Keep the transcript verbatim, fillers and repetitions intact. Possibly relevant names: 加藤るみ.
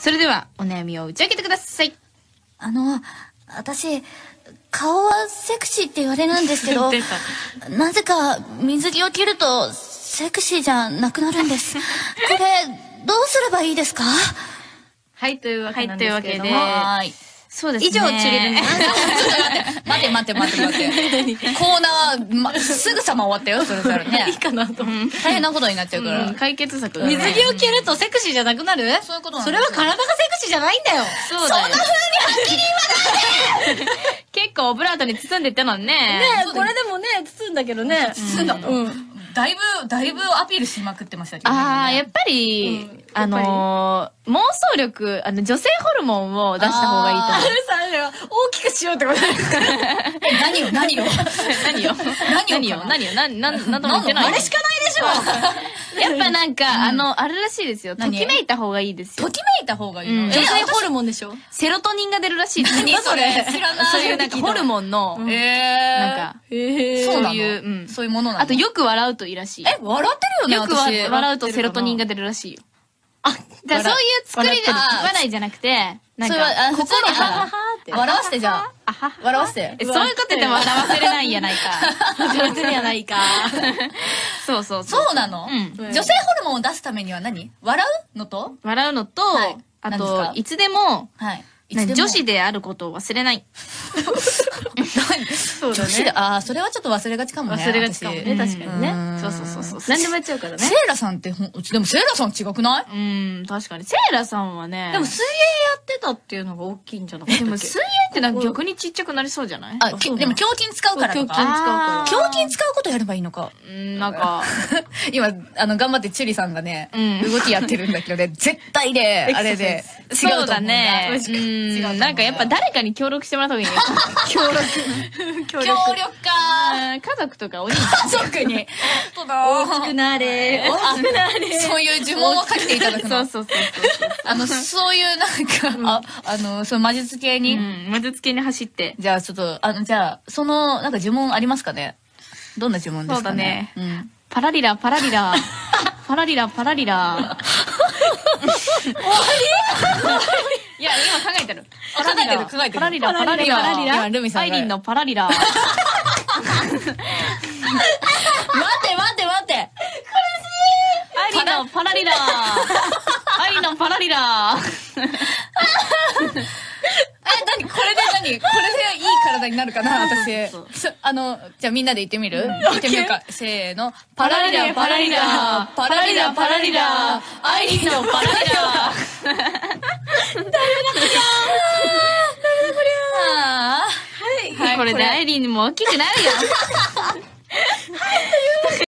それではお悩みを打ち明けてください。あの、私、顔はセクシーって言われるんですけど、なぜか水着を着るとセクシーじゃなくなるんです。これ、どうすればいいですか？はい、というわけなんですけども。はい、そうですね。以上、チルです。ちょっと待って、待って待って待って待って。コーナーは、ますぐさま終わったよ、それからね。いいかなと。大変なことになっちゃうから。解決策。水着を着るとセクシーじゃなくなる？そういうことなの？それは体がセクシーじゃないんだよ。そんな風にはっきり言わないで！結構オブラートに包んでいったのね。ねえ、これでもね、包んだけどね。包んだと。だいぶ、だいぶアピールしまくってましたけどね。ああ、やっぱり、あの、妄想力、あの、女性ホルモンを出した方がいいと思う。あれさ、大きくしようってことですか？何を、何を。何を、何を、何を、何、何、何とも言ってない。あれしかないでしょ！やっぱなんか、あの、あれらしいですよ。ときめいた方がいいですよ。ときめいた方がいいの？女性ホルモンでしょ？セロトニンが出るらしいです。何それ？知らない。そういうなんかホルモンの、なんか、そういう、うん。そういうものなの？あと、よく笑うといいらしい。え、笑ってるよね、私。よく笑うとセロトニンが出るらしいよ。あ、じゃあそういう作りで笑いじゃなくて、なんか、心から、笑わせてじゃあ。笑わせて。え、そういうことでも笑わせれないんやないか。笑わせれないか。そうそうそう。そうなの？女性ホルモンを出すためには何？笑うのと？笑うのと、あと、いつでも、女子であることを忘れない。そうだね。ああ、それはちょっと忘れがちかもね。忘れがちかもね、確かにね。そうそうそう。何でもやっちゃうからね。セイラさんって、でもセイラさん違くない？うん、確かに。セイラさんはね。でも水泳やってたっていうのが大きいんじゃなくて。でも水泳ってなんか逆にちっちゃくなりそうじゃない？あ、でも胸筋使うからとか。胸筋使うから。胸筋使うことやればいいのか。うん、なんか。今、あの、頑張ってチュリさんがね、動きやってるんだけどね、絶対ね、あれで。違うだね。うん、なんかやっぱ誰かに協力してもらった方がいいね。協力。協力か。家族とかお兄ちゃん。家族に。大きくなれ。大きくなれ。そういう呪文をかけていただくの。そうそうそう。あの、そういうなんか、あの、その魔術系に。魔術系に走って。じゃあちょっと、あの、じゃあ、その、なんか呪文ありますかね？どんな呪文ですかね？そうだね。パラリラ、パラリラ。パラリラ、パラリラ。終わり？終わり？いや、今考えてる。考えてる、考えてる。パラリラ、パラリラ、パラリラ。ルミさん。アイリンのパラリラ。待って、待って、待って。苦しい。アイリンのパラリラ。アイリンのパラリラ。え、なにこれで何これでいい体になるかな私。あの、じゃあみんなで言ってみる？言ってみるか。せーの。パラリラ、パラリラ。パラリラ、パラリラ。アイリンのパラリラ。誰だこりゃー。誰だこりゃー。はい。これでアイリンも大きくなるよ。